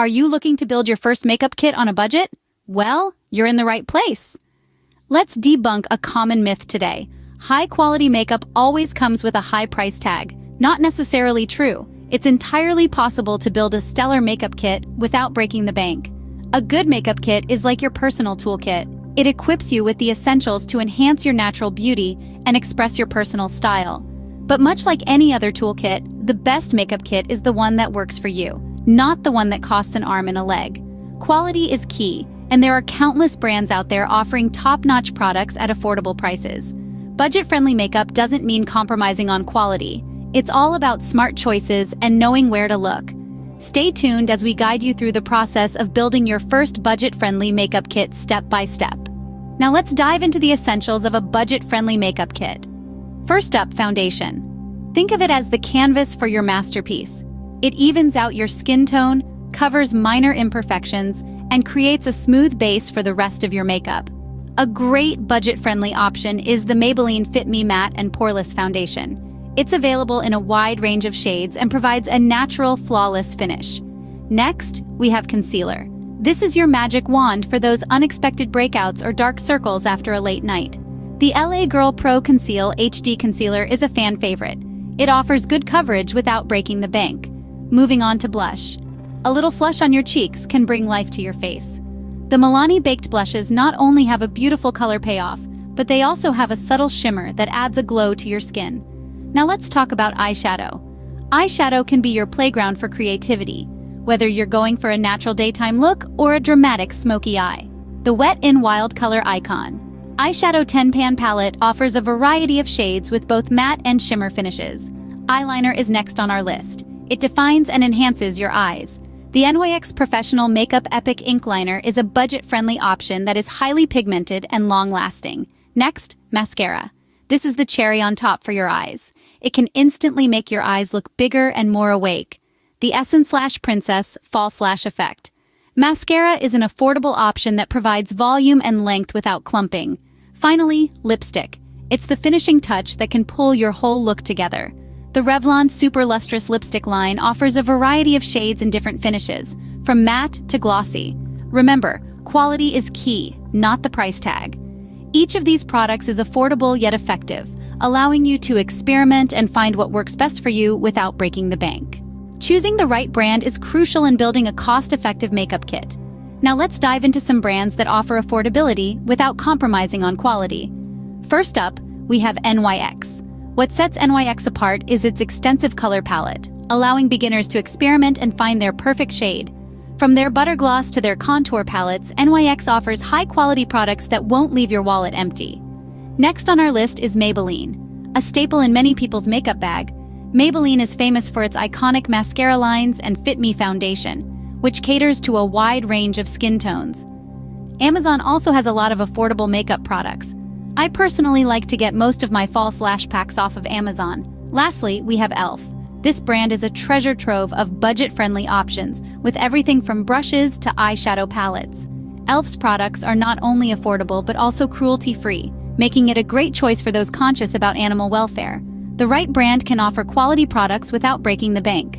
Are you looking to build your first makeup kit on a budget? Well, you're in the right place. Let's debunk a common myth today. High-quality makeup always comes with a high price tag. Not necessarily true. It's entirely possible to build a stellar makeup kit without breaking the bank. A good makeup kit is like your personal toolkit. It equips you with the essentials to enhance your natural beauty and express your personal style. But much like any other toolkit, the best makeup kit is the one that works for you, not the one that costs an arm and a leg. Quality is key, and there are countless brands out there offering top-notch products at affordable prices. Budget-friendly makeup doesn't mean compromising on quality. It's all about smart choices and knowing where to look. Stay tuned as we guide you through the process of building your first budget-friendly makeup kit step by step. Now let's dive into the essentials of a budget-friendly makeup kit. First up, foundation. Think of it as the canvas for your masterpiece. It evens out your skin tone, covers minor imperfections, and creates a smooth base for the rest of your makeup. A great budget-friendly option is the Maybelline Fit Me Matte and Poreless Foundation. It's available in a wide range of shades and provides a natural, flawless finish. Next, we have concealer. This is your magic wand for those unexpected breakouts or dark circles after a late night. The LA Girl Pro Conceal HD Concealer is a fan favorite. It offers good coverage without breaking the bank. Moving on to blush. A little flush on your cheeks can bring life to your face. The Milani Baked Blushes not only have a beautiful color payoff, but they also have a subtle shimmer that adds a glow to your skin. Now let's talk about eyeshadow. Eyeshadow can be your playground for creativity, whether you're going for a natural daytime look or a dramatic smoky eye. The Wet n Wild Color Icon Eyeshadow 10 Pan Palette offers a variety of shades with both matte and shimmer finishes. Eyeliner is next on our list. It defines and enhances your eyes. The NYX Professional Makeup Epic Ink Liner is a budget-friendly option that is highly pigmented and long-lasting. Next, mascara. This is the cherry on top for your eyes. It can instantly make your eyes look bigger and more awake. The Essence Lash Princess False Lash Effect Mascara is an affordable option that provides volume and length without clumping. Finally, lipstick. It's the finishing touch that can pull your whole look together. The Revlon Super Lustrous Lipstick line offers a variety of shades and different finishes, from matte to glossy. Remember, quality is key, not the price tag. Each of these products is affordable yet effective, allowing you to experiment and find what works best for you without breaking the bank. Choosing the right brand is crucial in building a cost-effective makeup kit. Now let's dive into some brands that offer affordability without compromising on quality. First up, we have NYX. What sets NYX apart is its extensive color palette, allowing beginners to experiment and find their perfect shade. From their butter gloss to their contour palettes, NYX offers high-quality products that won't leave your wallet empty. Next on our list is Maybelline. A staple in many people's makeup bag, Maybelline is famous for its iconic mascara lines and Fit Me foundation, which caters to a wide range of skin tones. Amazon also has a lot of affordable makeup products. I personally like to get most of my false lash packs off of Amazon. Lastly, we have e.l.f. This brand is a treasure trove of budget-friendly options, with everything from brushes to eyeshadow palettes. e.l.f.'s products are not only affordable but also cruelty-free, making it a great choice for those conscious about animal welfare. The right brand can offer quality products without breaking the bank.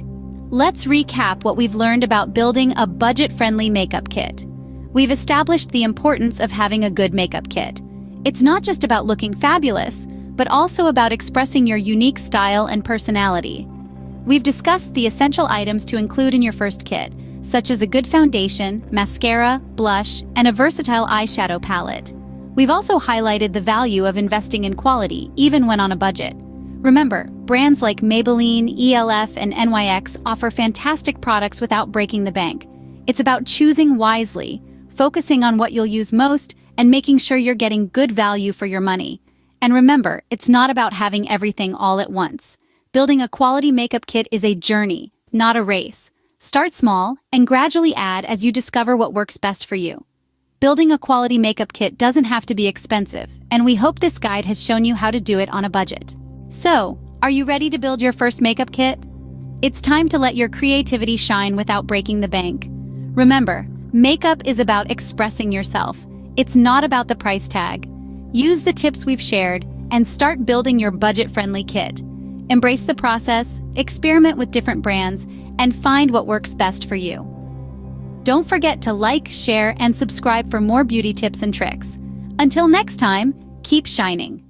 Let's recap what we've learned about building a budget-friendly makeup kit. We've established the importance of having a good makeup kit. It's not just about looking fabulous, but also about expressing your unique style and personality. We've discussed the essential items to include in your first kit, such as a good foundation, mascara, blush, and a versatile eyeshadow palette. We've also highlighted the value of investing in quality, even when on a budget. Remember, brands like Maybelline, e.l.f., and NYX offer fantastic products without breaking the bank. It's about choosing wisely, focusing on what you'll use most, and making sure you're getting good value for your money. And remember, it's not about having everything all at once. Building a quality makeup kit is a journey, not a race. Start small and gradually add as you discover what works best for you. Building a quality makeup kit doesn't have to be expensive, and we hope this guide has shown you how to do it on a budget. So, are you ready to build your first makeup kit? It's time to let your creativity shine without breaking the bank. Remember, makeup is about expressing yourself. It's not about the price tag. Use the tips we've shared and start building your budget-friendly kit. Embrace the process, experiment with different brands, and find what works best for you. Don't forget to like, share, and subscribe for more beauty tips and tricks. Until next time, keep shining.